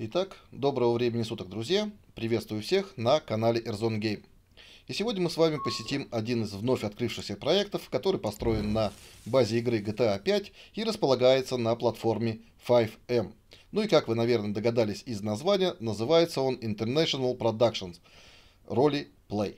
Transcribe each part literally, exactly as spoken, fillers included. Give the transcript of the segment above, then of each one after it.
Итак, доброго времени суток, друзья! Приветствую всех на канале R-Zone Game. И сегодня мы с вами посетим один из вновь открывшихся проектов, который построен на базе игры джи ти эй пять и располагается на платформе файв эм. Ну и как вы, наверное, догадались из названия, называется он International Productions Roleplay Play.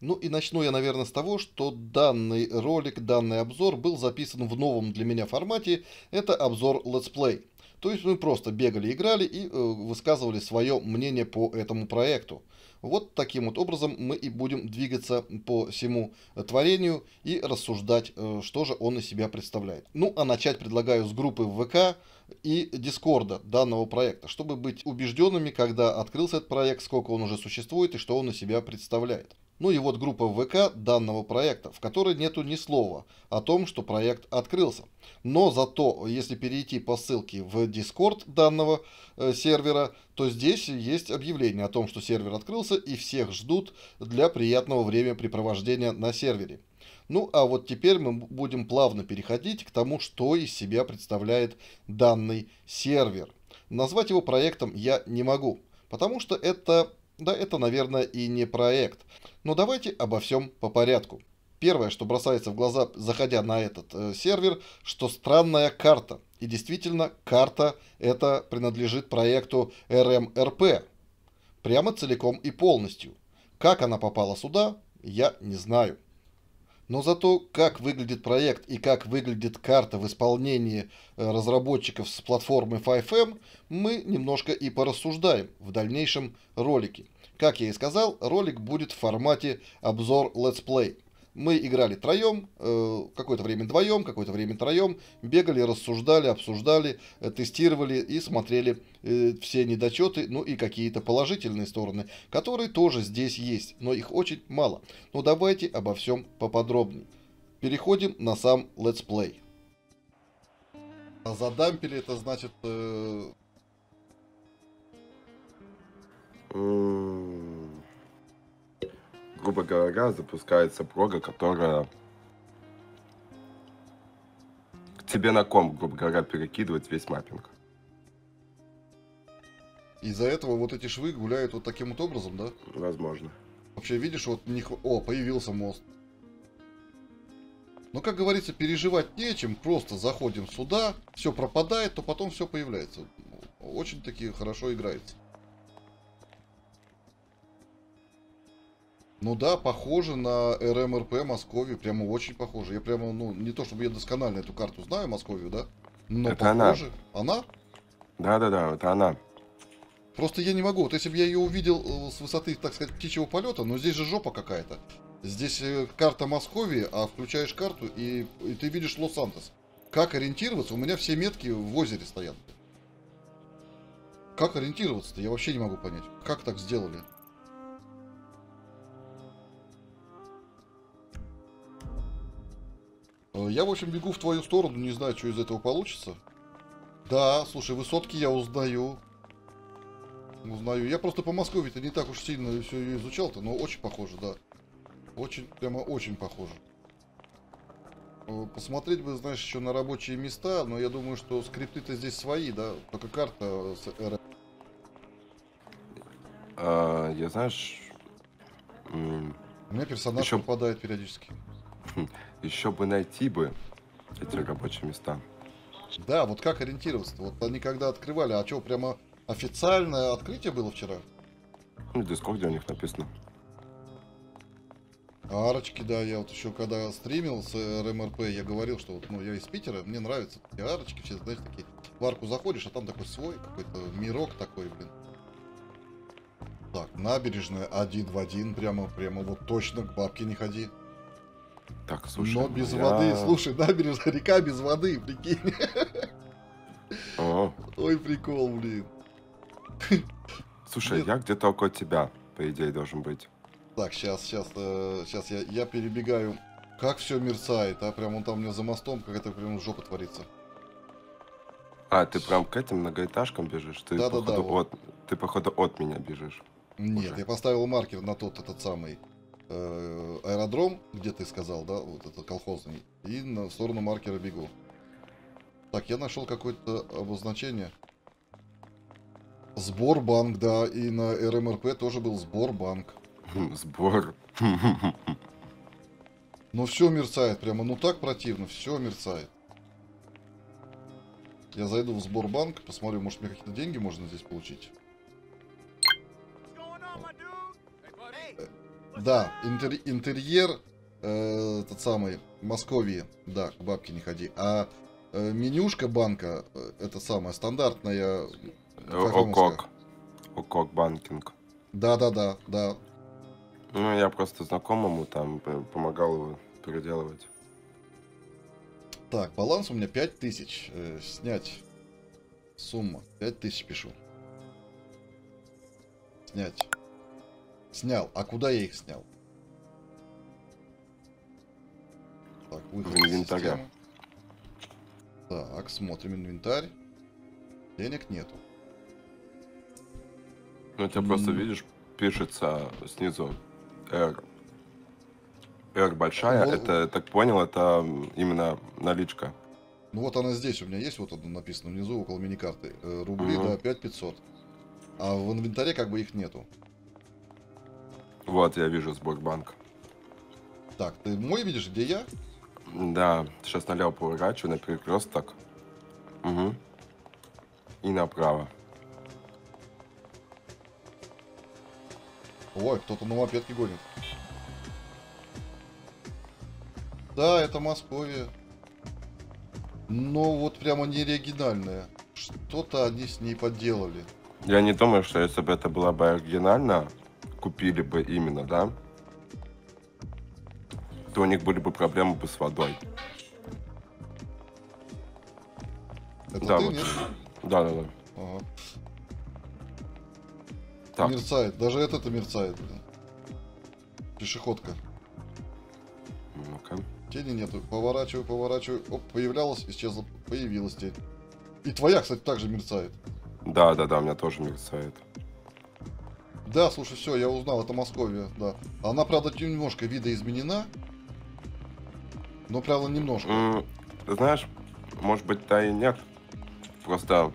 Ну и начну я, наверное, с того, что данный ролик, данный обзор был записан в новом для меня формате. Это обзор Let's Play. То есть мы просто бегали, играли и э, высказывали свое мнение по этому проекту. Вот таким вот образом мы и будем двигаться по всему творению и рассуждать, э, что же он из себя представляет. Ну а начать предлагаю с группы ВК и Дискорда данного проекта, чтобы быть убежденными, когда открылся этот проект, сколько он уже существует и что он из себя представляет. Ну и вот группа ВК данного проекта, в которой нету ни слова о том, что проект открылся. Но зато, если перейти по ссылке в Discord данного э, сервера, то здесь есть объявление о том, что сервер открылся и всех ждут для приятного времяпрепровождения на сервере. Ну а вот теперь мы будем плавно переходить к тому, что из себя представляет данный сервер. Назвать его проектом я не могу, потому что это... Да, это, наверное, и не проект. Но давайте обо всем по порядку. Первое, что бросается в глаза, заходя на этот э, сервер, что странная карта. И действительно, карта эта принадлежит проекту эр эм эр пэ. Прямо целиком и полностью. Как она попала сюда, я не знаю. Но зато, как выглядит проект и как выглядит карта в исполнении разработчиков с платформы файв эм, мы немножко и порассуждаем в дальнейшем ролике. Как я и сказал, ролик будет в формате обзор Let's Play. Мы играли троем, какое-то время вдвоем, какое-то время троем, бегали, рассуждали, обсуждали, тестировали и смотрели все недочеты, ну и какие-то положительные стороны, которые тоже здесь есть, но их очень мало. Но давайте обо всем поподробнее. Переходим на сам Let's Play. Задампили, это значит... Э... грубо говоря, запускается прога, которая к тебе на комп, грубо говоря, перекидывает весь маппинг. Из-за этого вот эти швы гуляют вот таким вот образом, да? Возможно. Вообще, видишь, вот у них... О, появился мост. Но, как говорится, переживать нечем, просто заходим сюда, все пропадает, то потом все появляется. Очень-таки хорошо играется. Ну да, похоже на эр эм эр пэ Московию, прямо очень похоже. Я прямо, ну, не то чтобы я досконально эту карту знаю, Московию, да? Но это похоже. Она? Да-да-да, это она. Просто я не могу, вот если бы я ее увидел с высоты, так сказать, птичьего полета, но здесь же жопа какая-то. Здесь карта Московии, а включаешь карту и, и ты видишь Лос-Сантос. Как ориентироваться? У меня все метки в озере стоят. Как ориентироваться-то? Я вообще не могу понять. Как так сделали? Я, в общем, бегу в твою сторону, не знаю, что из этого получится. Да, слушай, высотки я узнаю. Узнаю. Я просто по Москве-то не так уж сильно все ее изучал-то, но очень похоже, да. Очень, прямо очень похоже. Посмотреть бы, знаешь, еще на рабочие места, но я думаю, что скрипты-то здесь свои, да? Только карта с эр... А, я, знаешь... У меня персонаж еще... попадает периодически. Еще бы найти бы эти рабочие места. Да, вот как ориентироваться-то? Вот они когда открывали, а что, прямо официальное открытие было вчера? Ну, в Дискорде у них написано. Арочки, да, я вот еще когда стримил с эр эм эр пэ, я говорил, что вот, ну, я из Питера, мне нравятся эти арочки, все, знаешь, такие, в арку заходишь, а там такой свой, какой-то мирок такой, блин. Так, набережная один в один, прямо, прямо, вот точно к бабке не ходи. Так, слушай, но без я... воды, слушай, набережная, река без воды, прикинь. О. Ой, прикол, блин. Слушай, нет, я где-то около тебя, по идее, должен быть. Так, сейчас, сейчас, э, сейчас я, я перебегаю. Как все мерцает, а? Прям он там у меня за мостом, как это прям жопа творится. А, ты прям к этим многоэтажкам бежишь? Ты, да, походу, да, да, вот. от, ты, походу, от меня бежишь. Нет, уже. Я поставил маркер на тот, этот самый... аэродром, где ты сказал, да, вот это колхозный, и на сторону маркера бегу. Так, я нашел какое-то обозначение. Сборбанк, да, и на эр эм эр пэ тоже был Сборбанк. Сбор. Но все мерцает, прямо, ну так противно, все мерцает. Я зайду в Сборбанк, посмотрю, может мне какие-то деньги можно здесь получить. Да, интер, интерьер, э, тот самый, Московии, да, к бабке не ходи. А э, менюшка банка, э, это самая стандартная... Окок. Окок банкинг. Да-да-да, да. Ну, я просто знакомому там помогал его переделывать. Так, баланс у меня пять тысяч. Э, снять. Сумма. пять тысяч пишу. Снять. Снял. А куда я их снял? Так, выход из инвентаря. Так, смотрим инвентарь. Денег нету. Ну, тебя просто, видишь, пишется снизу R. R большая, ну, это, так понял, это именно наличка. Ну, вот она здесь у меня есть, вот она написана внизу, около миникарты. Рубли, угу. Да, пять тысяч пятьсот. А в инвентаре как бы их нету. Вот, я вижу Сборбанк. Так, ты мой видишь, где я? Да, сейчас налево поворачиваю, на перекресток. Угу. И направо. Ой, кто-то на мопедке гонит. Да, это Московия. Но вот прямо не оригинальная. Что-то они с ней подделали. Я не думаю, что если бы это было бы оригинально, купили бы именно, да? То у них были бы проблемы бы с водой. Это да, ты, вот. Нет? Да, да, да. Ага. Так. Мерцает, даже это-то мерцает, блин. Пешеходка. Ну-ка. Тени нету. Поворачиваю, поворачиваю. Оп, появлялась, исчезла, появилась тень. И твоя, кстати, также мерцает. Да, да, да, у меня тоже мерцает. Да, слушай, все, я узнал, это Московия, да. Она, правда, немножко видоизменена. Но, правда, немножко. Mm, знаешь, может быть, да и нет. Просто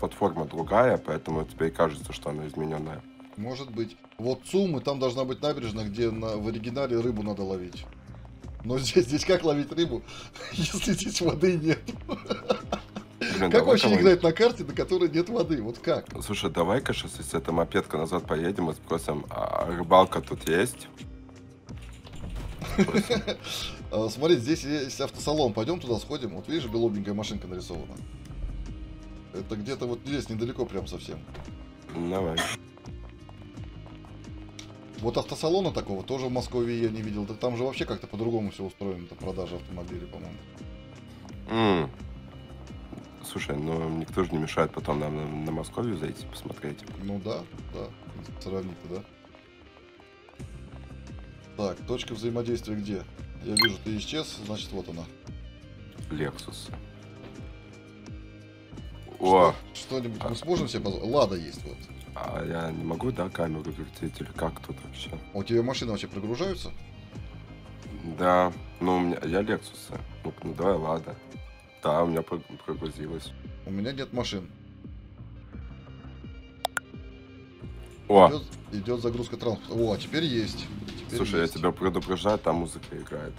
платформа другая, поэтому тебе и кажется, что она измененная. Может быть. Вот ЦУМ, и там должна быть набережная, где на, в оригинале рыбу надо ловить. Но здесь, здесь как ловить рыбу, если здесь воды нет? Блин, как вообще играть на карте, на которой нет воды? Вот как? Слушай, давай-ка сейчас, если это мопедка, назад поедем и спросим, а рыбалка тут есть? Смотри, здесь есть автосалон. Пойдем туда сходим. Вот видишь, голубенькая машинка нарисована. Это где-то вот здесь, недалеко прям совсем. Давай. Вот автосалона такого тоже в Москве я не видел. Да там же вообще как-то по-другому все устроено. Это продажа автомобилей, по-моему. Mm. Слушай, ну никто же не мешает потом нам на, на Московию зайти посмотреть. Ну да, да. Сравнить-то, да? Так, точка взаимодействия где? Я вижу, ты исчез, значит вот она. Лексус. О! Что-нибудь а... мы сможем себе позволить? Лада есть вот. А я не могу, да, камеру вертеть или как тут вообще? А у тебя машины вообще прогружаются? Да, ну у меня, я Лексуса. Ну, ну давай Лада. Да, у меня прогрузилось. У меня нет машин. О! Идет, идет загрузка транспорта. О, а теперь есть. Теперь Слушай, есть. Я тебя предупреждаю, там музыка играет.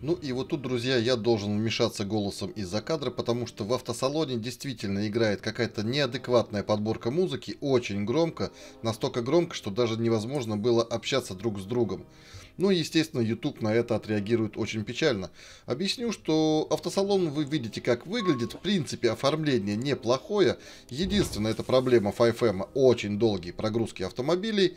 Ну и вот тут, друзья, я должен вмешаться голосом из-за кадра, потому что в автосалоне действительно играет какая-то неадекватная подборка музыки, очень громко, настолько громко, что даже невозможно было общаться друг с другом. Ну и, естественно, YouTube на это отреагирует очень печально. Объясню, что автосалон вы видите, как выглядит. В принципе, оформление неплохое. Единственная эта проблема FiveM – очень долгие прогрузки автомобилей.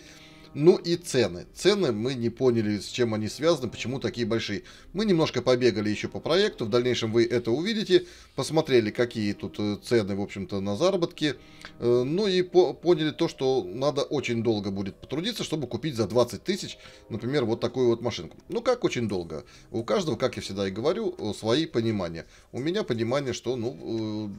Ну и цены. Цены мы не поняли, с чем они связаны, почему такие большие. Мы немножко побегали еще по проекту. В дальнейшем вы это увидите. Посмотрели, какие тут цены, в общем-то, на заработки. Ну и по поняли то, что надо очень долго будет потрудиться, чтобы купить за двадцать тысяч, например, вот такую вот машинку. Ну как очень долго? У каждого, как я всегда и говорю, свои понимания. У меня понимание, что, ну...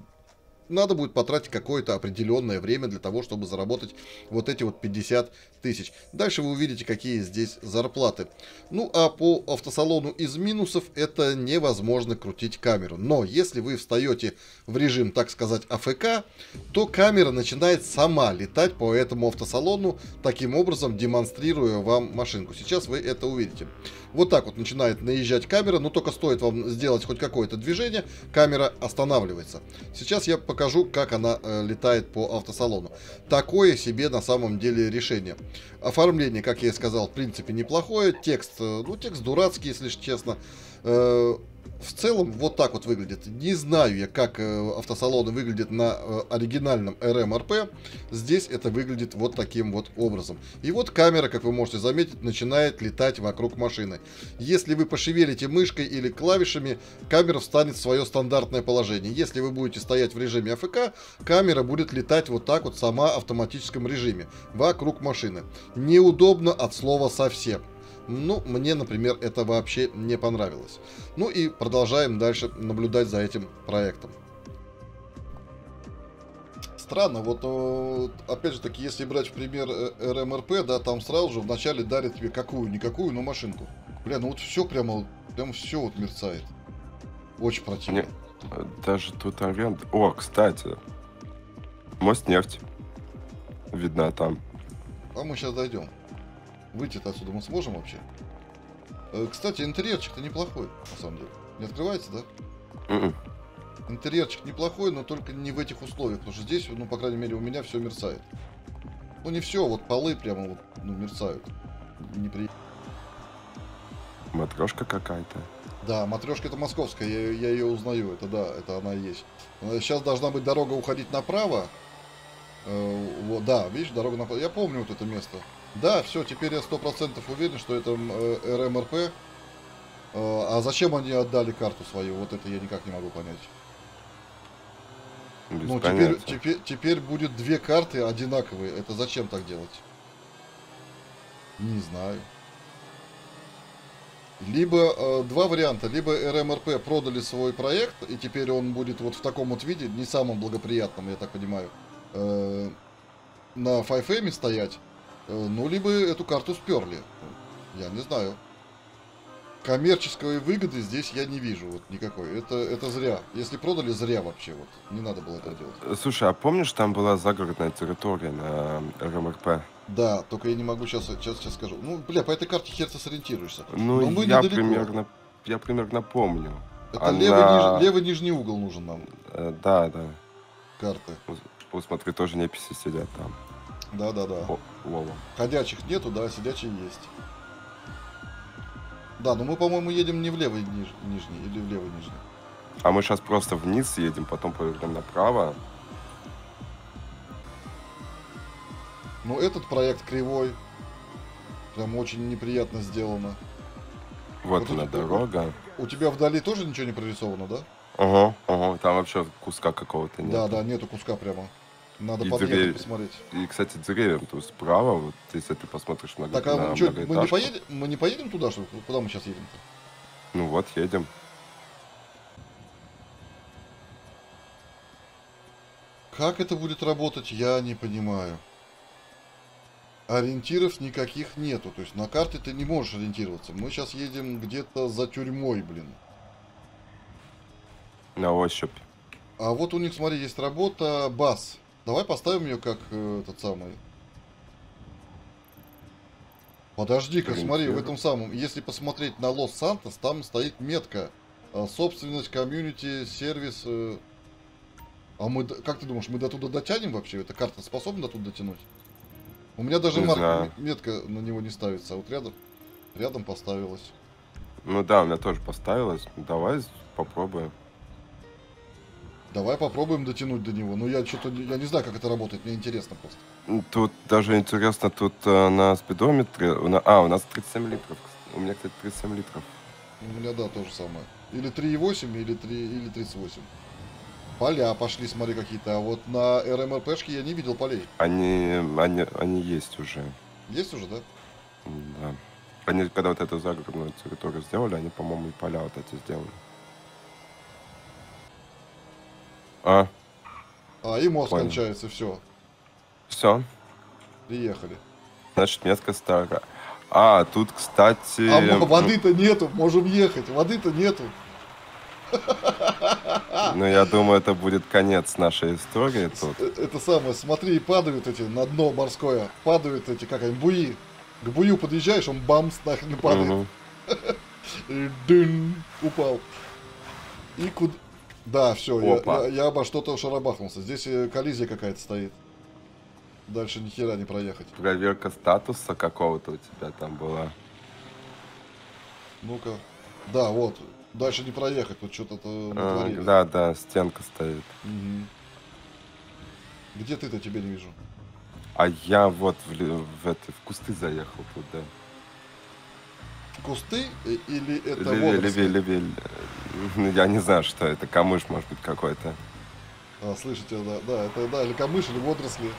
надо будет потратить какое-то определенное время для того, чтобы заработать вот эти вот пятьдесят тысяч. Дальше вы увидите, какие здесь зарплаты. Ну, а по автосалону из минусов это невозможно крутить камеру. Но если вы встаете в режим, так сказать, АФК, то камера начинает сама летать по этому автосалону, таким образом демонстрируя вам машинку. Сейчас вы это увидите. Вот так вот начинает наезжать камера, но только стоит вам сделать хоть какое-то движение, камера останавливается. Сейчас я покажу, как она э, летает по автосалону. Такое себе на самом деле решение. Оформление, как я и сказал, в принципе неплохое. Текст, э, ну текст дурацкий, если честно. Э, в целом вот так вот выглядит. Не знаю я, как э, автосалоны выглядят на э, оригинальном эр эм эр пэ. Здесь это выглядит вот таким вот образом. И вот камера, как вы можете заметить, начинает летать вокруг машины. Если вы пошевелите мышкой или клавишами, камера встанет в свое стандартное положение. Если вы будете стоять в режиме АФК, камера будет летать вот так вот сама в автоматическом режиме вокруг машины. Неудобно от слова совсем. Ну, мне, например, это вообще не понравилось. Ну и продолжаем дальше наблюдать за этим проектом. Странно, вот опять же таки, если брать в пример эр эм эр пэ, да, там сразу же вначале дарят тебе какую-никакую, но машинку. Бля, ну вот все прямо, прям все вот мерцает. Очень противно. Мне даже тут авиант... О, кстати, мост нефть видна там. А мы сейчас дойдем. Выйти-то отсюда мы сможем вообще? Э, кстати, интерьерчик-то неплохой, на самом деле. Не открывается, да? Mm-mm. Интерьерчик неплохой, но только не в этих условиях, потому что здесь, ну, по крайней мере, у меня все мерцает. Ну, не все, вот полы прямо вот, ну, мерцают. Непри... Матрешка какая-то. Да, матрешка это московская, я, я ее узнаю, это да, это она и есть. Сейчас должна быть дорога уходить направо. Э, вот, да, видишь, дорога направо. Я помню вот это место. Да, все, теперь я сто процентов уверен, что это э, эр эм эр пэ. Э, а зачем они отдали карту свою? Вот это я никак не могу понять. Без ну, теперь, теперь, теперь будет две карты одинаковые. Это зачем так делать? Не знаю. Либо э, два варианта. Либо эр эм эр пэ продали свой проект, и теперь он будет вот в таком вот виде, не самом благоприятном, я так понимаю, э, на FiveM стоять. Ну, либо эту карту сперли. Я не знаю. Коммерческой выгоды здесь я не вижу вот никакой. Это, это зря. Если продали, зря вообще. Вот. Не надо было это делать. Слушай, а помнишь, там была загородная территория на эр эм эр пэ? Да, только я не могу сейчас, сейчас, сейчас скажу. Ну, бля, по этой карте хер ты сориентируешься. Ну, мы я, примерно, я примерно помню. Это Она... левый, ниж... левый нижний угол нужен нам. Э, да, да. Карты. Пусть, смотри, тоже неписи сидят там. Да, да, да. О, лола. Ходячих нету, да, сидячие есть. Да, но мы, по-моему, едем не в левый ниж... нижний или в левый нижний. А мы сейчас просто вниз едем, потом повернем направо. Ну, этот проект кривой. Прям очень неприятно сделано. Вот, вот она у тебя... дорога. У тебя вдали тоже ничего не прорисовано, да? Ага, ага, там вообще куска какого-то нет. Да, да, нету куска прямо. Надо подъехать посмотреть. И, кстати, деревья то есть справа, вот если ты посмотришь много, так, а на мы, что, мы, не поедем, мы не поедем туда, что ли? Куда мы сейчас едем-то? Ну вот, едем. Как это будет работать, я не понимаю. Ориентиров никаких нету. То есть на карте ты не можешь ориентироваться. Мы сейчас едем где-то за тюрьмой, блин. На ощупь. А вот у них, смотри, есть работа бас. Давай поставим ее как э, тот самый. Подожди-ка, смотри, в этом самом. Если посмотреть на Лос-Сантос, там стоит метка. Э, собственность, комьюнити, сервис. Э... А мы, как ты думаешь, мы до туда дотянем вообще? Эта карта способна до туда дотянуть? У меня даже марка, метка на него не ставится. А вот рядом, рядом поставилась. Ну да, у меня тоже поставилась. Давай попробуем. Давай попробуем дотянуть до него. Но я что-то я не знаю, как это работает. Мне интересно просто. Тут даже интересно, тут а, на спидометре... На, а, у нас тридцать семь литров. У меня, кстати, тридцать семь литров. У меня, да, то же самое. Или три и восемь, или, или тридцать восемь. Поля пошли, смотри, какие-то. А вот на эр эм эр пэ-шке я не видел полей. Они, они, они есть уже. Есть уже, да? Да. Они, когда вот эту загородную территорию сделали, они, по-моему, и поля вот эти сделали. А. А, и мост Понял. кончается, все. Все. Приехали. Значит, метка старая. А, тут, кстати... А воды-то нету, можем ехать, воды-то нету. Ну, я думаю, это будет конец нашей истории тут. Это самое, смотри, падают эти на дно морское, падают эти, как они, буи. К бую подъезжаешь, он бамс, нахрен падает. Дын, упал. И куда... Да, все, я, я обо что-то шарабахнулся. Здесь коллизия какая-то стоит. Дальше ни хера не проехать. Проверка статуса какого-то у тебя там была. Ну-ка. Да, вот. Дальше не проехать, тут что-то натворили. А, да, да, стенка стоит. Угу. Где ты-то, тебя не вижу? А я вот в, в, это, в кусты заехал туда. Кусты? Или это волосы? Левее, левее. Я не знаю, что это. Камыш, может быть, какой-то. А, слышите, да, да, это да, или камыш, или водоросли.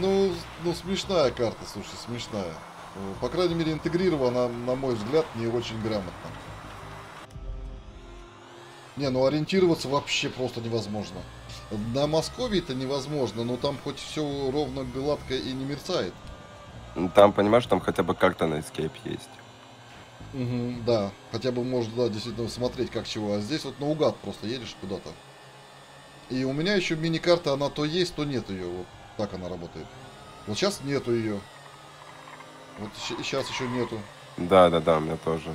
Ну, ну, смешная карта, слушай, смешная. По крайней мере, интегрирована, на мой взгляд, не очень грамотно. Не, ну ориентироваться вообще просто невозможно. На Московии это невозможно, но там хоть все ровно, гладко и не мерцает. Там, понимаешь, там хотя бы как-то на Escape есть. Угу, да, хотя бы можно, да, действительно смотреть как чего. А здесь вот наугад просто едешь куда-то. И у меня еще мини-карта, она то есть, то нет ее. Вот так она работает. Вот сейчас нету ее. Вот сейчас еще нету. Да, да, да, у меня тоже.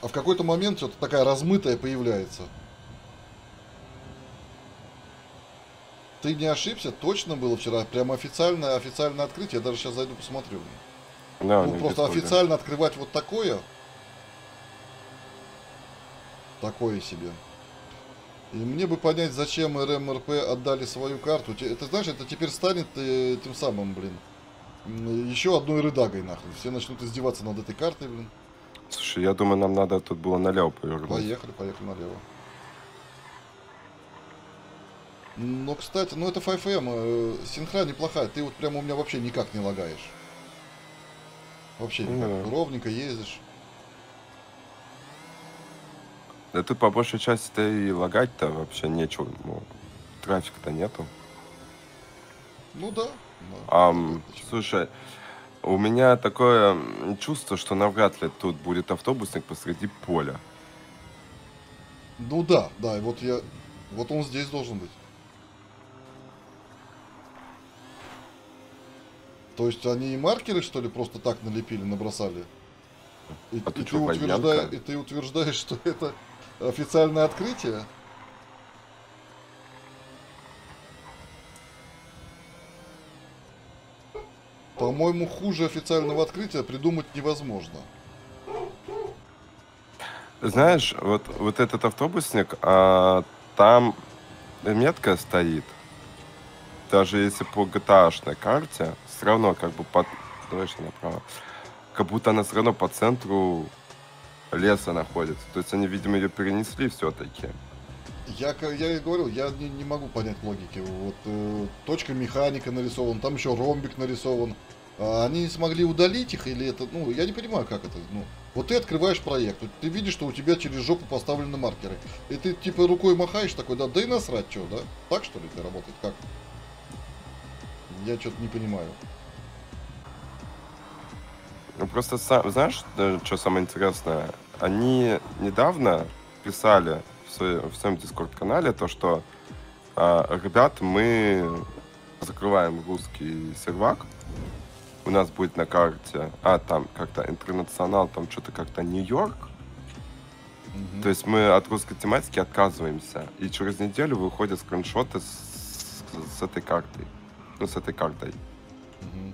А в какой-то момент что-то такая размытая появляется. Ты не ошибся? Точно было вчера? Прямо официальное, официальное открытие. Я даже сейчас зайду посмотрю. Да, ну, просто Discord, официально да. открывать вот такое. Такое себе. И мне бы понять, зачем эр эм эр пэ отдали свою карту. Это, знаешь, это теперь станет э, тем самым, блин, еще одной рыдагой, нахрен. Все начнут издеваться над этой картой, блин. Слушай, я думаю, нам надо тут было налево повернуть. Поехали, поехали налево. Ну, кстати, ну это FiveM, э, синхра неплохая, ты вот прямо у меня вообще никак не лагаешь. Вообще никак, mm-hmm. ровненько ездишь. Да тут по большей части-то и лагать-то вообще нечего, ну, трафика-то нету. Ну да. да um, слушай, у меня такое чувство, что навряд ли тут будет автобусник посреди поля. Ну да, да, и вот я, вот он здесь должен быть. То есть они и маркеры, что ли, просто так налепили, набросали? И, а и, ты, ты, утверждаешь, и ты утверждаешь, что это официальное открытие? По-моему, хуже официального открытия придумать невозможно. Знаешь, вот, вот этот автобусник, а, там метка стоит. Даже если по джи ти эй-шной карте, все равно как бы под... Давай направо. Как будто она все равно по центру леса находится. То есть они, видимо, ее перенесли все-таки. Я, я и говорю, я не, не могу понять логики. Вот э, точка механика нарисована, там еще ромбик нарисован. А они не смогли удалить их или это... Ну, я не понимаю, как это. Ну, вот ты открываешь проект, вот ты видишь, что у тебя через жопу поставлены маркеры. И ты типа рукой махаешь такой, да, да и насрать, что, да? Так, что ли, это работает? Как? Я что-то не понимаю. Ну просто, знаешь, что самое интересное? Они недавно писали в своем Discord-канале то, что ребят, мы закрываем русский сервак. У нас будет на карте, а там как-то Интернационал, там что-то как-то Нью-Йорк. Mm-hmm. То есть мы от русской тематики отказываемся. И через неделю выходят скриншоты с, с этой картой. Ну, с этой картой. Угу.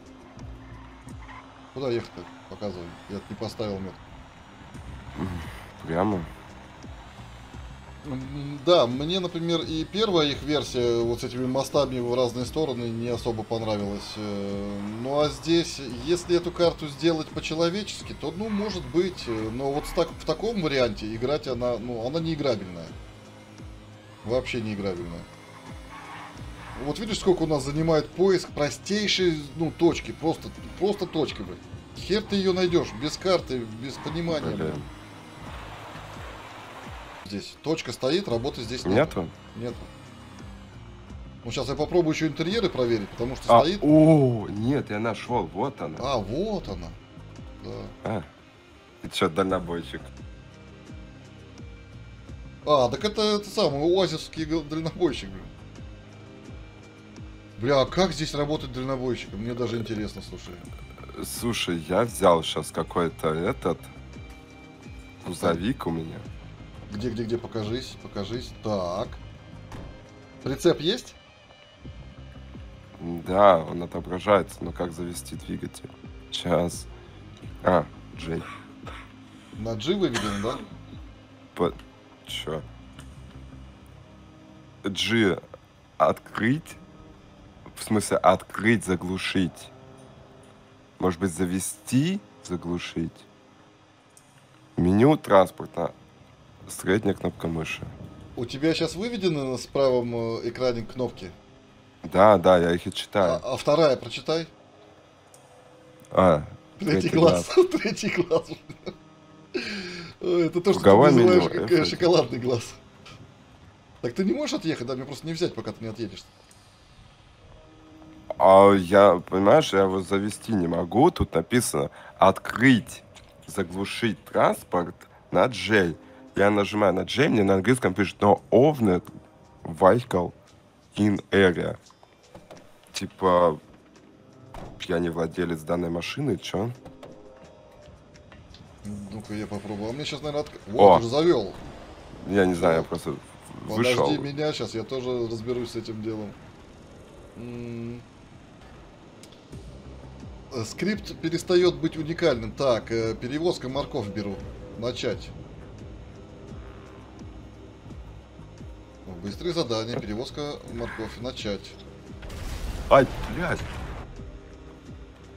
Куда ехать-то? Показывай. Я не поставил метку. Прямо? Да, мне, например, и первая их версия вот с этими мостами в разные стороны не особо понравилась. Ну, а здесь, если эту карту сделать по-человечески, то, ну, может быть. Но вот в таком варианте играть она, ну, она не играбельная. Вообще не играбельная. Вот видишь, сколько у нас занимает поиск простейшей, ну, точки, просто, просто точки, блин. Хер ты ее найдешь, без карты, без понимания, блин. Здесь точка стоит, работы здесь нету. Нету? Нету. Ну, сейчас я попробую еще интерьеры проверить, потому что а, стоит... О, нет, я нашел, вот она. А, вот она. Да. А, это что, дальнобойщик? А, так это, это самый оазисский дальнобойщик, блин. Бля, а как здесь работать дальнобойщиком? Мне даже интересно, слушай. Слушай, я взял сейчас какой-то этот... Кузовик у меня. Где-где-где, покажись, покажись. Так. Прицеп есть? Да, он отображается, но как завести двигатель? Сейчас. А, G. На G выведен, да? По... Чё? G открыть? В смысле, открыть, заглушить. Может быть, завести, заглушить. Меню транспорта. Средняя кнопка мыши. У тебя сейчас выведены на правом экране кнопки? Да, да, я их и читаю. А, а вторая прочитай. А, третий глаз. Третий глаз. Это то, что ты называешь шоколадный глаз. Так ты не можешь отъехать, да? Мне просто не взять, пока ты не отъедешь. А я, понимаешь, я его завести не могу. Тут написано «Открыть, заглушить транспорт на J». Я нажимаю на J, мне на английском пишет «No owned vehicle in area». Типа, я не владелец данной машины, чё? Ну-ка, я попробую. А мне сейчас, наверное, открыть. Вот, уже завел. Я не знаю, я просто вышел. Подожди меня, сейчас я тоже разберусь с этим делом. Скрипт перестает быть уникальным. Так, перевозка морков беру. Начать. Быстрые задания, перевозка морковь, начать. Ай, блядь.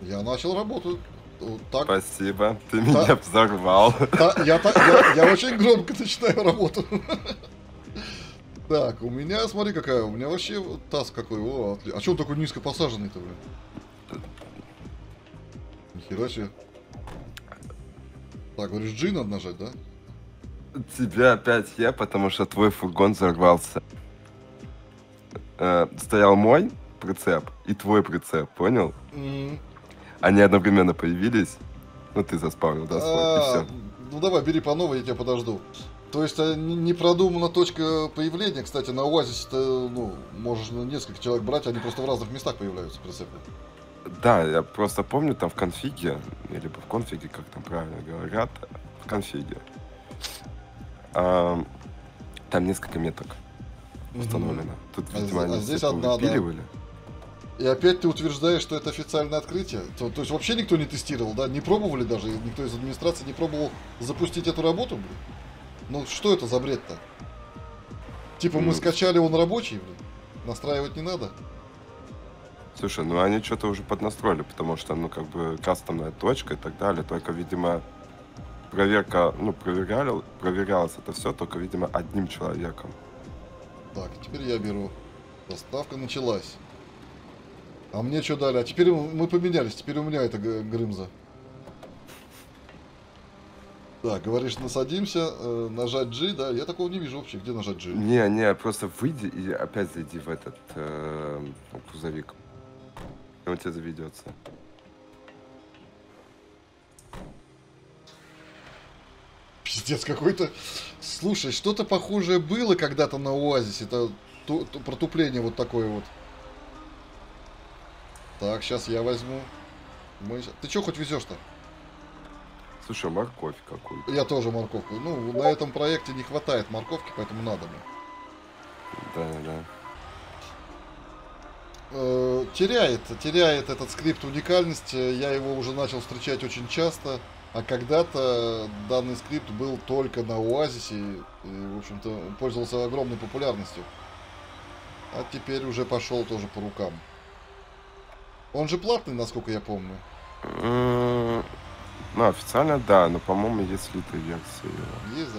Я начал работу. Вот так. Спасибо, ты меня да. взорвал. Да, я, так, я, я очень громко начинаю работу. Так, у меня, смотри какая, у меня вообще таз какой. О, отли... А что он такой низко посаженный-то, блядь? Нихера себе. Так, говоришь, G надо нажать, да? Тебя опять я, потому что твой фургон взорвался. Э, стоял мой прицеп и твой прицеп, понял? Mm. Они одновременно появились. Ну ты заспавнил, да? А -а -а. И все. Ну давай, бери по новой, я тебя подожду. То есть не продумана точка появления. Кстати, на Оазисе-то, ну, можно несколько человек брать, они просто в разных местах появляются прицепы. Да, я просто помню, там в конфиге, или в конфиге, как там правильно говорят, в конфиге. Там несколько меток установлено. Тут, видимо, они все выпиливали. И опять ты утверждаешь, что это официальное открытие. То, то есть вообще никто не тестировал, да? Не пробовали даже, никто из администрации не пробовал запустить эту работу, блин? Ну что это за бред-то? Типа мы скачали, он рабочий, блин? Настраивать не надо? Слушай, ну они что-то уже поднастроили, потому что, ну, как бы кастомная точка и так далее. Только, видимо... Проверка, ну, проверял, проверялось это все, только, видимо, одним человеком. Так, теперь я беру. Доставка началась. А мне что дали? А теперь мы поменялись, теперь у меня это Грымза. Так, говоришь, насадимся, э, нажать G, да? Я такого не вижу вообще, где нажать G? Не, не, просто выйди и опять зайди в этот э, кузовик. И он тебе заведется. Пиздец какой-то. Слушай, что-то похожее было когда-то на Оазисе. Это ту ту протупление вот такое вот. Так, сейчас я возьму. Мы... Ты что хоть везешь-то? Слушай, морковь какую-то. Я тоже морковку. Ну, на этом проекте не хватает морковки, поэтому надо мне. Да, да. Э-э- теряет, теряет этот скрипт уникальность. Я его уже начал встречать очень часто. А когда-то данный скрипт был только на Оазисе и, в общем-то, пользовался огромной популярностью. А теперь уже пошел тоже по рукам. Он же платный, насколько я помню. Ну, официально, да, но, по-моему, есть слитые версии. Есть,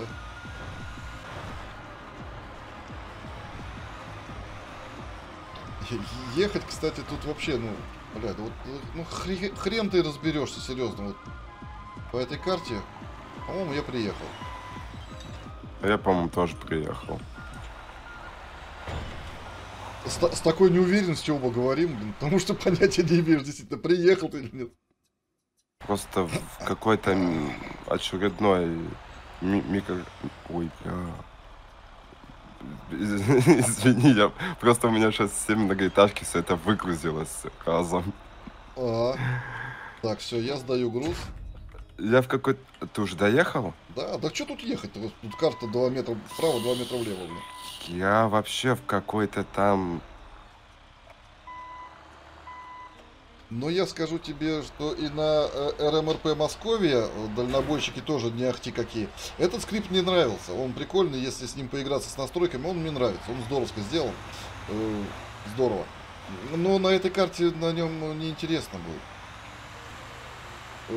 да? Ехать, кстати, тут вообще, ну, блядь, вот, ну, хрен, хрен ты разберешься, серьезно, вот. По этой карте, по-моему, я приехал. Я, по-моему, тоже приехал. с, с такой неуверенностью оба говорим, блин, потому что понятия не имеешь, действительно, приехал ты или нет. Просто в какой-то очередной микро... Ой, извини, я... Просто у меня сейчас все многоэтажки, все это выгрузилось разом. А, так, все, я сдаю груз. Я в какой-то... Ты уже доехал? Да, да что тут ехать-то? Тут карта два метра вправо, два метра влево. Я вообще в какой-то там... Но я скажу тебе, что и на эр эм эр пэ Московия дальнобойщики тоже не ахти какие. Этот скрипт мне нравился. Он прикольный, если с ним поиграться с настройками, он мне нравится. Он здоровско сделан. Здорово. Но на этой карте на нем неинтересно было.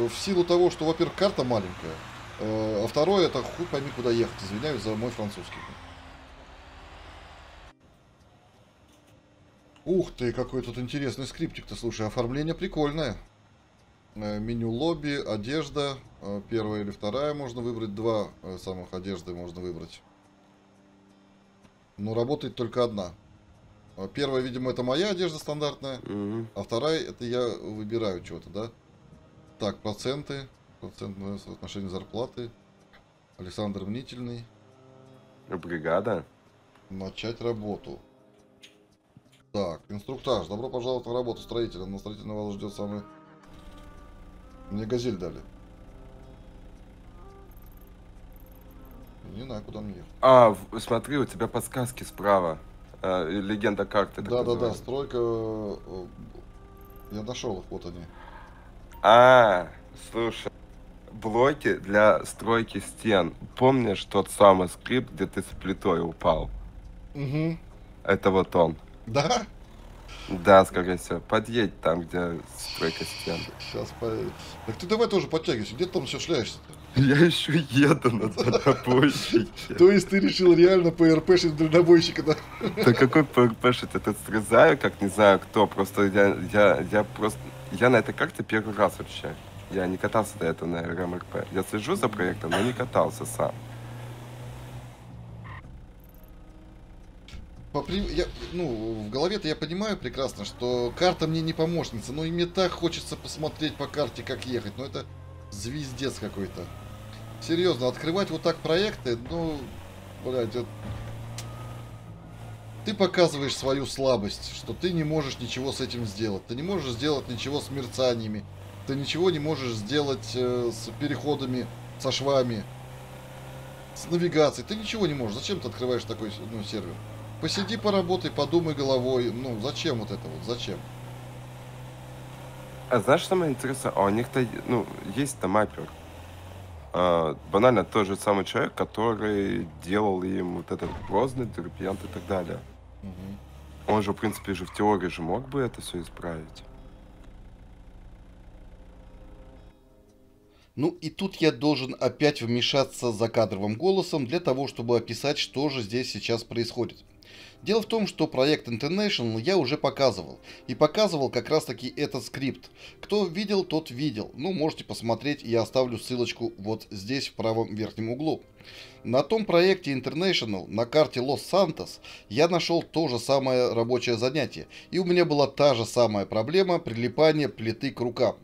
В силу того, что, во-первых, карта маленькая, а второе, это хуй пойми куда ехать. Извиняюсь за мой французский. Ух ты, какой тут интересный скриптик-то, слушай, оформление прикольное. Меню лобби, одежда, первая или вторая можно выбрать, два самых одежды можно выбрать. Но работает только одна. Первая, видимо, это моя одежда стандартная, mm-hmm. а вторая, это я выбираю что-то, да? Так, проценты, процентное соотношение зарплаты, Александр Мнительный. Бригада. Начать работу. Так, инструктаж. Добро пожаловать на работу строителя. На строительном вас ждет самый... Мне газель дали. Не знаю, куда мне ехать. А, смотри, у тебя подсказки справа. А, легенда карты. Да-да-да, стройка... Я нашел их, вот они. А, слушай. Блоки для стройки стен. Помнишь тот самый скрипт, где ты с плитой упал? Угу. Это вот он. Да? Да, скорее всего. Подъедь там, где стройка стен. Сейчас поедет. Так ты давай тоже подтягивайся. Где ты там все шляешься-то? Я еще еду на дальнобойщике. То есть ты решил реально ПРПшить дальнобойщика, да? Да какой ПРПшить? Я тут срезаю, как не знаю кто. Просто я, я, я просто... Я на этой карте первый раз вообще. Я не катался до этого на эр эм эр пэ. Я слежу за проектом, но не катался сам. Я, ну, в голове-то я понимаю прекрасно, что карта мне не помощница, но и мне так хочется посмотреть по карте, как ехать, но это звездец какой-то. Серьезно, открывать вот так проекты, ну, блядь, это... Ты показываешь свою слабость, что ты не можешь ничего с этим сделать, ты не можешь сделать ничего с мерцаниями, ты ничего не можешь сделать э, с переходами, со швами, с навигацией, ты ничего не можешь. Зачем ты открываешь такой, ну, сервер? Посиди, поработай, подумай головой. Ну, зачем вот это вот? Зачем? А знаешь, что самое интересное? А у них-то, ну, есть-то маппер. А, банально тот же самый человек, который делал им вот этот Грозный, Дерпиант и так далее. Угу. Он же, в принципе, же в теории же мог бы это все исправить. Ну и тут я должен опять вмешаться закадровым голосом для того, чтобы описать, что же здесь сейчас происходит. Дело в том, что проект International я уже показывал. И показывал как раз таки этот скрипт. Кто видел, тот видел. Ну, можете посмотреть, я оставлю ссылочку вот здесь в правом верхнем углу. На том проекте International, на карте Лос-Сантос, я нашел то же самое рабочее занятие. И у меня была та же самая проблема прилипания плиты к рукам.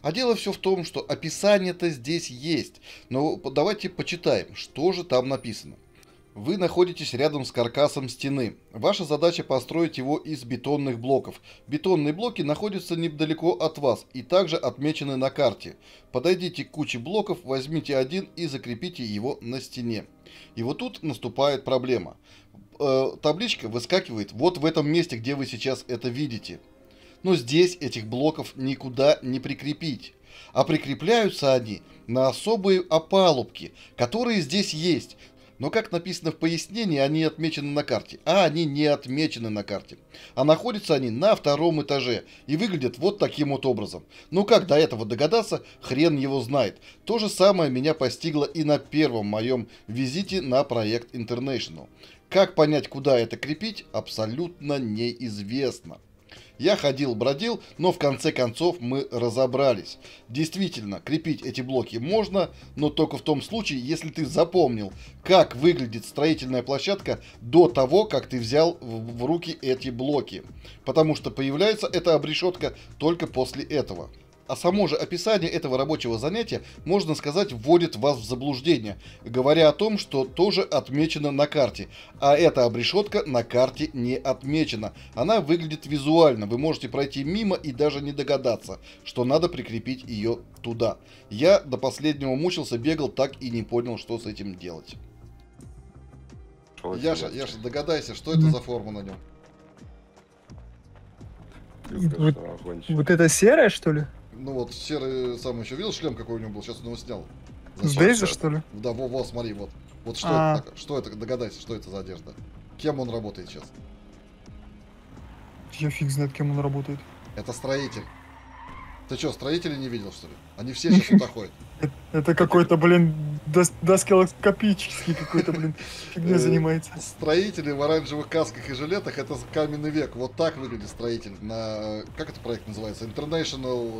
А дело все в том, что описание-то здесь есть. Но давайте почитаем, что же там написано. Вы находитесь рядом с каркасом стены. Ваша задача построить его из бетонных блоков. Бетонные блоки находятся недалеко от вас и также отмечены на карте. Подойдите к куче блоков, возьмите один и закрепите его на стене. И вот тут наступает проблема. Табличка выскакивает вот в этом месте, где вы сейчас это видите. Но здесь этих блоков никуда не прикрепить. А прикрепляются они на особые опалубки, которые здесь есть. Но, как написано в пояснении, они отмечены на карте. А они не отмечены на карте. А находятся они на втором этаже. И выглядят вот таким вот образом. Ну, как до этого догадаться, хрен его знает. То же самое меня постигло и на первом моем визите на проект International. Как понять, куда это крепить, абсолютно неизвестно. Я ходил-бродил, но в конце концов мы разобрались. Действительно, крепить эти блоки можно, но только в том случае, если ты запомнил, как выглядит строительная площадка до того, как ты взял в руки эти блоки. Потому что появляется эта обрешетка только после этого. А само же описание этого рабочего занятия, можно сказать, вводит вас в заблуждение, говоря о том, что тоже отмечено на карте. А эта обрешетка на карте не отмечена. Она выглядит визуально, вы можете пройти мимо и даже не догадаться, что надо прикрепить ее туда. Я до последнего мучился, бегал, так и не понял, что с этим делать. Яша, Яша, догадайся, что это за форма на нем? Вот, вот это серая, что ли? Ну вот, серый сам еще видел шлем, какой у него был? Сейчас он его снял. С Дейзи, что ли? Да, во, во, смотри, вот. Вот что, а -а -а. Это, что это, догадайся, что это за одежда? Кем он работает сейчас? Я фиг знает, кем он работает. Это строитель. Ты что, строителей не видел, что ли? Они все сейчас сюда ходят. Это какой-то, блин, доскилоскопический какой-то, блин, фигня занимается. Строители в оранжевых касках и жилетах — это каменный век. Вот так выглядит строитель на... Как это проект называется? International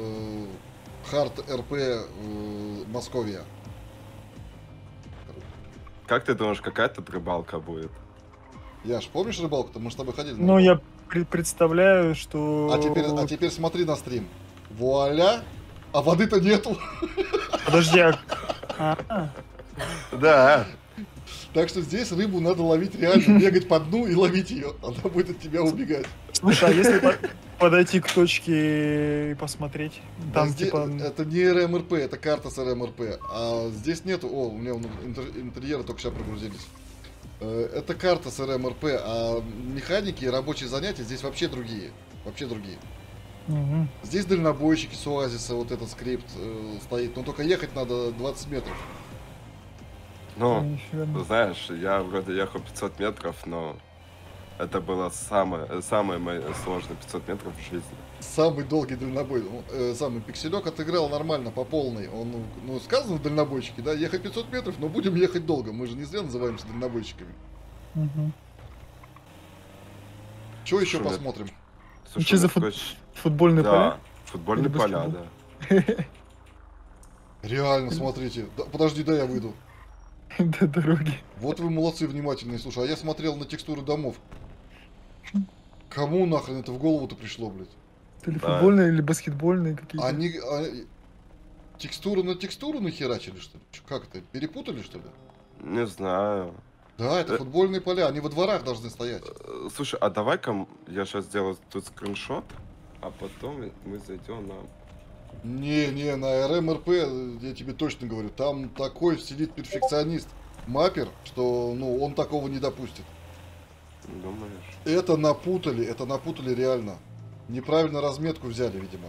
Hard эр пи Московия. Как ты думаешь, какая тут рыбалка будет? Яш, помнишь рыбалку-то? Мы с тобой ходили. Ну, я представляю, что... А теперь смотри на стрим. Вуаля! А воды-то нету. Подожди. Да. Так что здесь рыбу надо ловить реально, бегать по дну и ловить ее. Она будет от тебя убегать. Слушай, а если подойти к точке и посмотреть? Там типа... Это не эр эм эр пэ, это карта с эр эм эр пэ. А здесь нету... О, у меня интерьеры только сейчас прогрузились. Это карта с эр эм эр пэ, а механики и рабочие занятия здесь вообще другие. Вообще другие. Угу. Здесь дальнобойщики с оазиса, вот этот скрипт э, стоит, но только ехать надо двадцать метров. Ну, ты знаешь, я вроде ехал пятьсот метров, но это было самое, самое сложное пятьсот метров в жизни. Самый долгий дальнобой, э, самый пикселек отыграл нормально, по полной. Он, ну, сказано в дальнобойщике, да, ехать пятьсот метров, но будем ехать долго, мы же не зря называемся дальнобойщиками. Угу. Что еще посмотрим? Слушай, что за фут... футбольные да, поля? Футбольные Или поля, футбол? Да. Реально, смотрите. Да, подожди, да я выйду. До дороги. Вот вы молодцы, внимательные. Слушай, а я смотрел на текстуры домов. Кому нахрен это в голову-то пришло, блядь? Или да. футбольные, или баскетбольные какие-то. Они... А... Текстуру на текстуру нахерачили, что ли? Как это? Перепутали, что ли? Не знаю. Да, это футбольные поля, они во дворах должны стоять. Слушай, а давай-ка я сейчас сделаю тут скриншот, а потом мы зайдем на... Не, не, на эр эм эр пэ, я тебе точно говорю, там такой сидит перфекционист, маппер, что, ну, он такого не допустит. Думаешь? Это напутали, это напутали реально. Неправильно разметку взяли, видимо.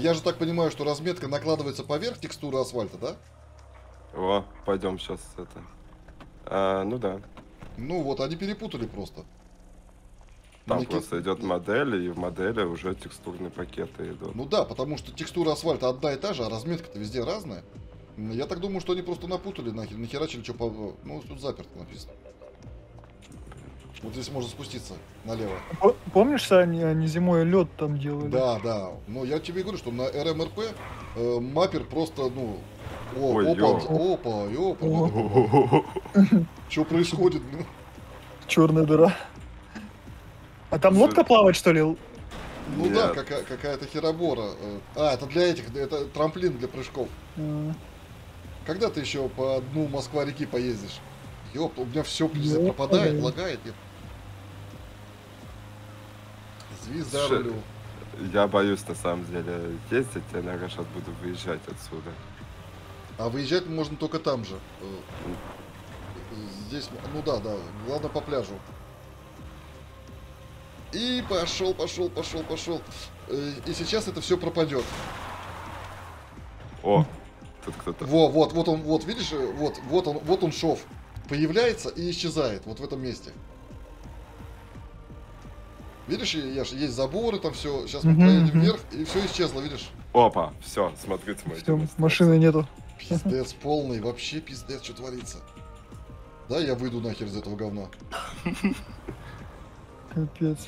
Я же так понимаю, что разметка накладывается поверх текстуры асфальта, да? О, пойдем сейчас это... А, ну да. Ну вот, они перепутали просто. Там Никит... просто идет модель, и в модели уже текстурные пакеты идут. Ну да, потому что текстура асфальта одна и та же, а разметка-то везде разная. Я так думаю, что они просто напутали, нахер, нахерачили, что по... Ну, тут заперто написано. Вот здесь можно спуститься налево. Помнишь, они, они зимой лед там делали? Да, да. Но я тебе говорю, что на эр эм эр пэ э, маппер просто, ну... О, Ой, опа, ё. опа, опа, опа. Что происходит? Черная дыра. А там лодка плавает, что ли? Ну Нет. да, какая- какая-то херобора. А, это для этих, это трамплин для прыжков. Mm. Когда ты еще по дну Москва-реки поездишь? Ёпта, у меня все пропадает, yeah. лагает. Нет. Звезда рулю. Я боюсь, на самом деле, ездить. Я, наверное, сейчас буду выезжать отсюда. А выезжать можно только там же. Здесь, ну да, да, главное по пляжу. И пошел, пошел, пошел, пошел. И сейчас это все пропадет. О, тут кто-то. Во, вот, вот он, вот, видишь, вот, вот он, вот он шов. Появляется и исчезает, вот в этом месте. Видишь, Яш, есть заборы, там все. Сейчас мы проедем вверх, и все исчезло, видишь? Опа, все, смотрите, мы идем. Машины нету. Пиздец полный, вообще пиздец, что творится. Да, я выйду нахер из этого говна. Капец.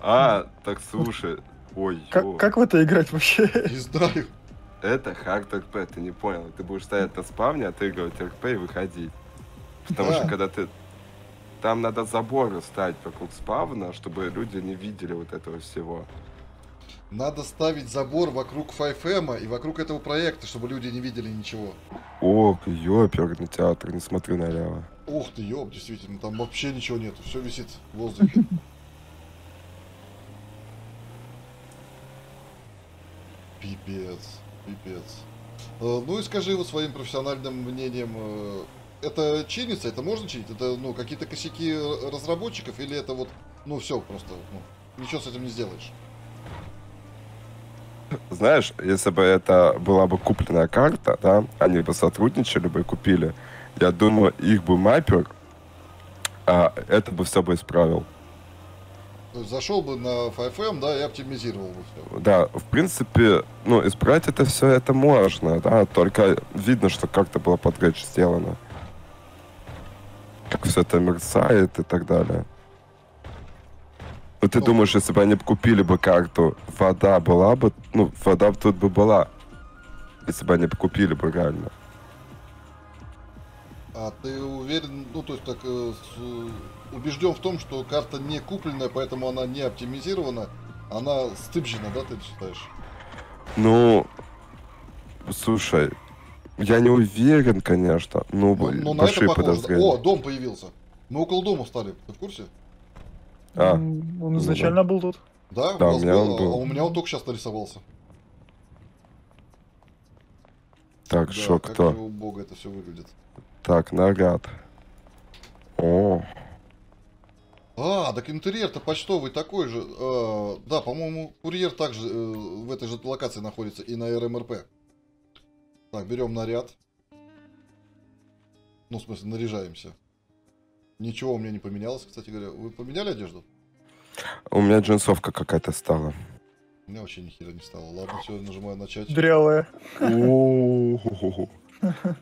А, так слушай. Ой, как, как в это играть вообще? Не знаю. Это хак ТРП, ты не понял. Ты будешь стоять на спавне, отыгрывать ТРП и выходить. Потому да. что когда ты... Там надо заборы ставить вокруг спавна, чтобы люди не видели вот этого всего. Надо ставить забор вокруг файв эм и вокруг этого проекта, чтобы люди не видели ничего. Ох, ёперный театр, не смотри налево. Ух ты, ёп, действительно, там вообще ничего нету, все висит в воздухе. Пипец, пипец. Ну и скажи его своим профессиональным мнением, это чинится, это можно чинить? Это, ну, какие-то косяки разработчиков или это вот, ну, все просто, ну, ничего с этим не сделаешь? Знаешь, если бы это была бы купленная карта, да, они бы сотрудничали бы и купили, я думаю, их бы маппер, а это бы все бы исправил. То есть зашел бы на файв эм, да, и оптимизировал бы все. Да, в принципе, ну, исправить это все, это можно, да, только видно, что как-то было под гач сделано. Как все это мерцает и так далее. Ну, ты ну, думаешь, если бы они купили бы карту, вода была бы, ну, вода тут бы была, если бы они купили бы реально. А ты уверен, ну, то есть так, э, с, убежден в том, что карта не купленная, поэтому она не оптимизирована, она стыбжена, да, ты считаешь? Ну, слушай, я не уверен, конечно, но, ну, но на это похоже. О, дом появился. Мы около дома встали, ты в курсе? А, он изначально да. был тут. Да, да у, у, меня был, он был. А у меня он только сейчас нарисовался. Так, да, шо, как кто? Убого это все выглядит. Так, нагад. О. А, так интерьер-то почтовый такой же. Э, да, по-моему, курьер также э, в этой же локации находится и на эр эм эр пэ. Так, берем наряд. Ну, в смысле, наряжаемся. Ничего у меня не поменялось, кстати говоря. Вы поменяли одежду? У меня джинсовка какая-то стала. У меня вообще нихера не стало. Ладно, все, нажимаю начать. Дрявая.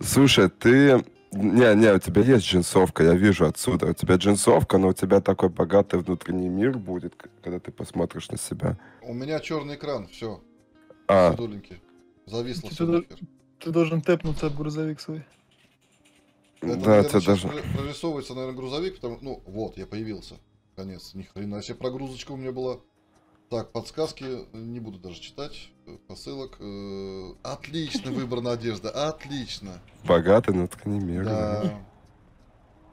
Слушай, ты... Не, не, у тебя есть джинсовка, я вижу отсюда. У тебя джинсовка, но у тебя такой богатый внутренний мир будет, когда ты посмотришь на себя. У меня черный экран, все. А. Судоленьки. Зависло все. Ты должен тэпнуться об грузовик свой. Это, да, наверное, это даже... прорисовывается, наверное, грузовик, потому... Ну, вот, я появился. Конец, ни хрена себе прогрузочка у меня была. Так, подсказки, не буду даже читать, посылок. Отлично выбрана одежда, отлично. Богатый, но ткани мир. Да.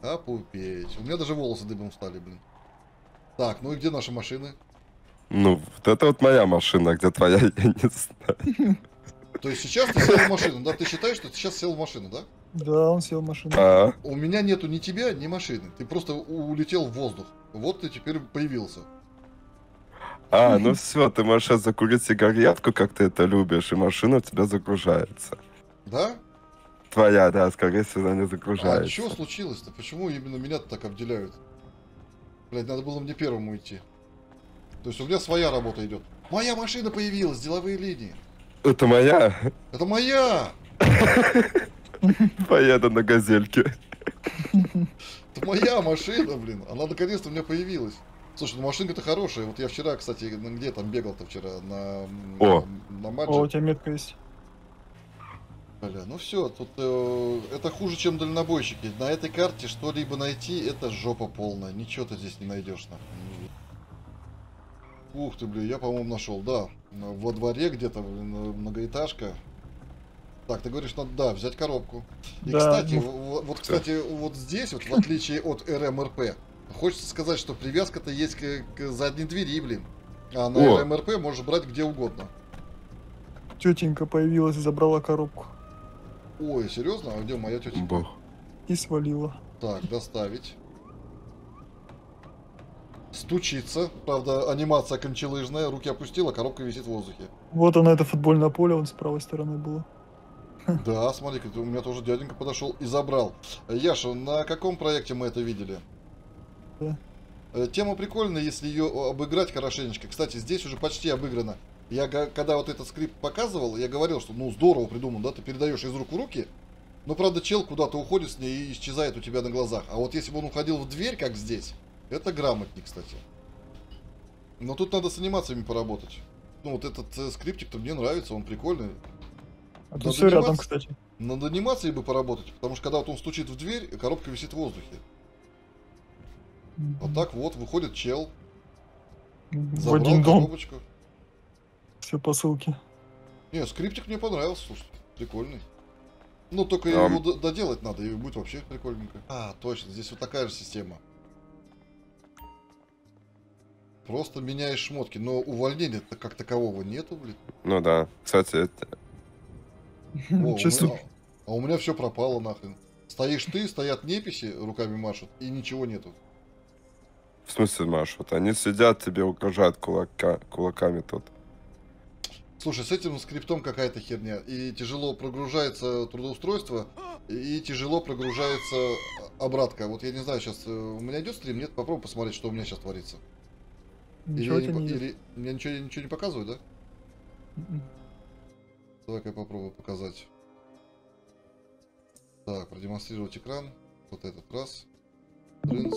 Опупеть. У меня даже волосы дыбом встали, блин. Так, ну и где наши машины? Ну, вот это вот моя машина, где твоя, я не знаю. То есть сейчас ты сел в машину, да? Ты считаешь, что ты сейчас сел в машину, да? Да, он сел в машину. А -а -а. У меня нету ни тебя, ни машины. Ты просто улетел в воздух. Вот ты теперь появился. А, ну все, ты можешь сейчас закурить сигаретку, как ты это любишь, и машина у тебя загружается. Да? Твоя, да, скорее всего, она не загружается. А что случилось-то? Почему именно меня-то так обделяют? Блять, надо было мне первому идти. То есть у меня своя работа идет. Моя машина появилась, деловые линии. Это моя? Это моя! Поеду на газельке. Это моя машина, блин. Она наконец-то у меня появилась. Слушай, ну машинка-то хорошая. Вот я вчера, кстати, где там бегал-то вчера? На, О. на, на марже. О, у тебя метка есть. Бля, ну все, тут э, это хуже, чем дальнобойщики. На этой карте что-либо найти, это жопа полная. Ничего ты здесь не найдешь. Ух ты, бля, я, по-моему, нашел. Да, во дворе где-то, блин, многоэтажка. Так, ты говоришь, надо, да, взять коробку. И, да, кстати, ну... вот, вот, кстати, вот здесь, вот в отличие от эр эм эр пэ, хочется сказать, что привязка-то есть к, к задней двери, блин. А на О. эр эм эр пэ можешь брать где угодно. Тетенька появилась и забрала коробку. Ой, серьезно? А где моя тетенька? Бог. И свалила. Так, доставить. Стучится. Правда, анимация кончелыжная. Руки опустила, коробка висит в воздухе. Вот она, это футбольное поле, он с правой стороны было. Да, смотри, у меня тоже дяденька подошел и забрал. Яша, на каком проекте мы это видели? Да. Тема прикольная, если ее обыграть хорошенечко. Кстати, здесь уже почти обыграно. Я, когда вот этот скрипт показывал, я говорил, что ну здорово придуман, да, ты передаешь из рук в руки. Но, правда, чел куда-то уходит с ней и исчезает у тебя на глазах. А вот если бы он уходил в дверь, как здесь, это грамотнее, кстати. Но тут надо с анимациями поработать. Ну, вот этот э, скриптик-то мне нравится, он прикольный. А тут все рядом, кстати. Над анимацией бы поработать, потому что когда вот он стучит в дверь, коробка висит в воздухе. Mm-hmm. А так вот, выходит чел. Mm-hmm. Забрал в один коробочку. Дом. Все посылки. Не, скриптик мне понравился, слушай, прикольный. Ну, только um. его доделать надо, и будет вообще прикольненько. А, точно, здесь вот такая же система. Просто меняешь шмотки, но увольнения-то как такового нету, блин. Ну да, кстати, это... О, у меня... А у меня все пропало, нахрен. Стоишь ты, стоят неписи, руками машут, и ничего нету. В смысле машут? Они сидят, тебе угрожают кулака... кулаками тут. Слушай, с этим скриптом какая-то херня. И тяжело прогружается трудоустройство, и тяжело прогружается обратка. Вот я не знаю, сейчас у меня идет стрим, нет? Попробуй посмотреть, что у меня сейчас творится. Ничего или, не... или... Мне ничего, ничего не показывает, да? Mm-mm. Давай-ка я попробую показать. Так, продемонстрировать экран. Вот этот раз. Рынс.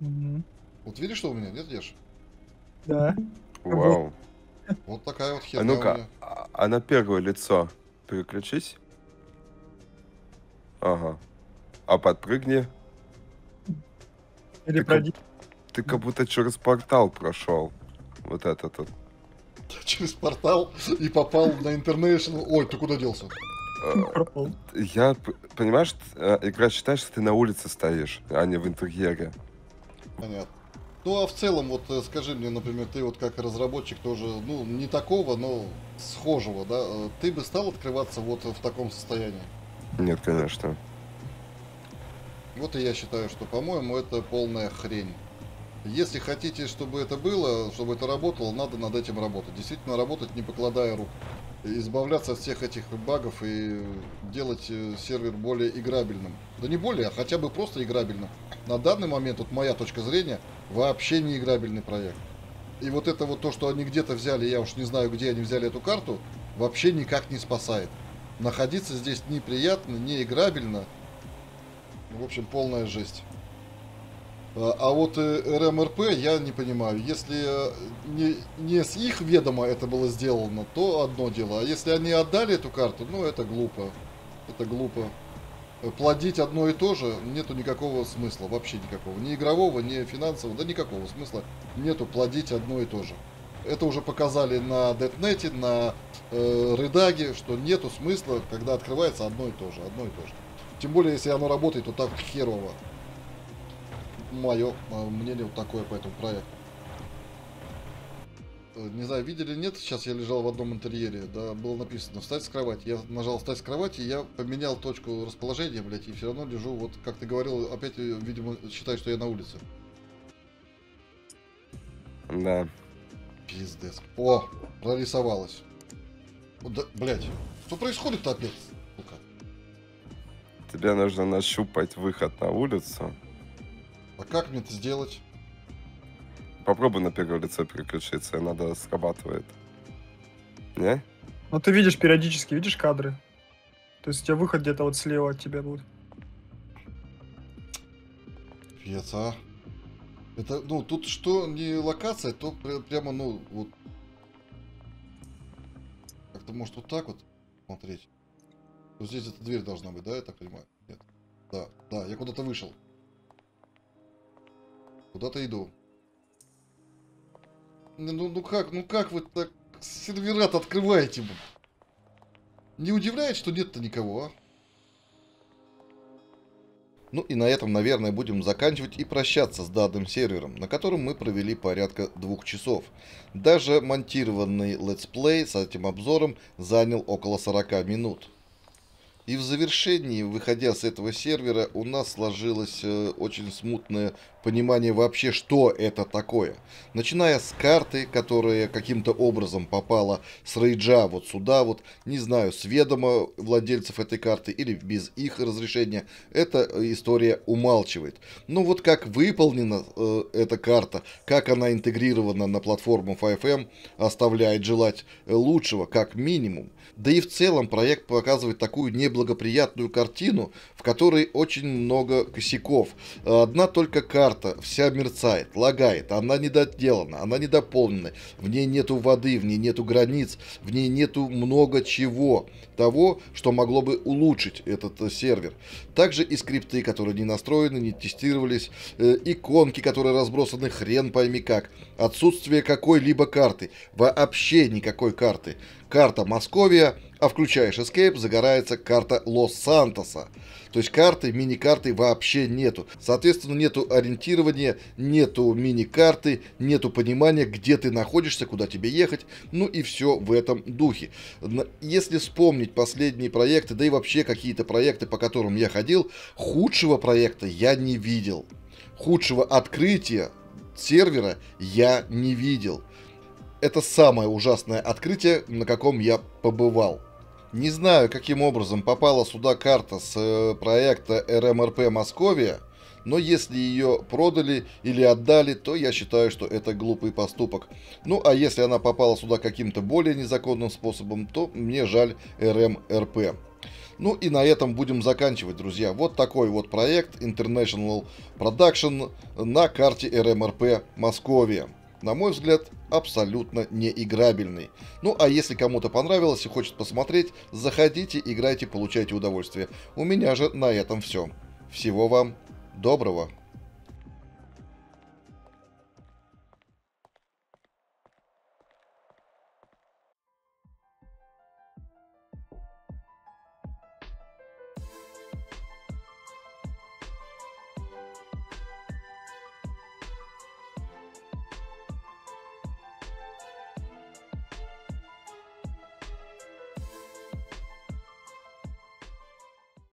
Mm-hmm. Вот видишь, что у меня? Нет, Яш? Да. Вау. Вот такая вот херня. А ну-ка, а, а на первое лицо переключись. Ага. А подпрыгни. Или пройди. Ты как будто через портал прошел. Вот это тут. Через портал и попал на International. Ой, ты куда делся? Я, понимаешь, игра считает, что ты на улице стоишь, а не в интерьере. Понятно. Ну а в целом, вот скажи мне, например, ты вот как разработчик тоже, ну не такого, но схожего, да? Ты бы стал открываться вот в таком состоянии? Нет, конечно. Вот и я считаю, что, по-моему, это полная хрень. Если хотите, чтобы это было, чтобы это работало, надо над этим работать. Действительно работать, не покладая рук. Избавляться от всех этих багов и делать сервер более играбельным. Да не более, а хотя бы просто играбельным. На данный момент, вот моя точка зрения, вообще не играбельный проект. И вот это вот то, что они где-то взяли, я уж не знаю, где они взяли эту карту, вообще никак не спасает. Находиться здесь неприятно, не играбельно. В общем, полная жесть. А вот эр эм эр пэ я не понимаю. Если не, не с их ведома это было сделано, то одно дело. А если они отдали эту карту, ну это глупо. Это глупо. Плодить одно и то же нету никакого смысла. Вообще никакого. Ни игрового, ни финансового. Да никакого смысла нету плодить одно и то же. Это уже показали на Детнете, на э, Рыдаге, что нету смысла, когда открывается одно и то же. Одно и то же. Тем более, если оно работает вот так херово. Мое мнение вот такое по этому проекту. Не знаю, видели, нет, сейчас я лежал в одном интерьере, да, было написано «встать с кровати». Я нажал «встать с кровати», я поменял точку расположения, блядь, и все равно лежу, вот, как ты говорил, опять, видимо, считай, что я на улице. Да. Пиздец. О, прорисовалось. Да, блядь, что происходит-то опять, сука? Тебе нужно нащупать выход на улицу. А как мне это сделать? Попробуй на первое лицо переключиться, надо срабатывает. Не? Ну ты видишь периодически, видишь кадры. То есть у тебя выход где-то вот слева от тебя будет. Пец, а? Это, ну, тут что не локация, то прямо, ну, вот. Как-то может вот так вот смотреть. Вот здесь эта дверь должна быть, да, я так понимаю? Нет. Да, да, я куда-то вышел. Куда-то иду. Ну, ну как, ну как вы так сервера-то открываете? Не удивляет, что нет-то никого, а? Ну и на этом, наверное, будем заканчивать и прощаться с данным сервером, на котором мы провели порядка двух часов. Даже монтированный Let's Play с этим обзором занял около сорока минут. И в завершении, выходя с этого сервера, у нас сложилось э, очень смутное понимание вообще, что это такое. Начиная с карты, которая каким-то образом попала с рейджа вот сюда, вот, не знаю, с ведома владельцев этой карты или без их разрешения, эта история умалчивает. Но вот как выполнена э, эта карта, как она интегрирована на платформу FiveM, оставляет желать лучшего, как минимум. Да и в целом проект показывает такую неблагоприятную картину, в которой очень много косяков. Одна только карта карта вся мерцает, лагает, она недоделана, она недополнена, в ней нету воды, в ней нету границ, в ней нету много чего того, что могло бы улучшить этот сервер. Также и скрипты, которые не настроены, не тестировались, э, иконки, которые разбросаны хрен пойми как, отсутствие какой-либо карты, вообще никакой карты. Карта Московия, а включаешь Escape, загорается карта Лос-Сантоса. То есть карты, мини-карты вообще нету. Соответственно, нету ориентирования, нету мини-карты, нету понимания, где ты находишься, куда тебе ехать. Ну и все в этом духе. Если вспомнить последние проекты, да и вообще какие-то проекты, по которым я ходил, худшего проекта я не видел. Худшего открытия сервера я не видел. Это самое ужасное открытие, на каком я побывал. Не знаю, каким образом попала сюда карта с проекта эр эм эр пэ Московия, но если ее продали или отдали, то я считаю, что это глупый поступок. Ну, а если она попала сюда каким-то более незаконным способом, то мне жаль эр эм эр пэ. Ну и на этом будем заканчивать, друзья. Вот такой вот проект International Production на карте эр эм эр пэ Московия. На мой взгляд, абсолютно неиграбельный. Ну, а если кому-то понравилось и хочет посмотреть, заходите, играйте, получайте удовольствие. У меня же на этом все. Всего вам доброго.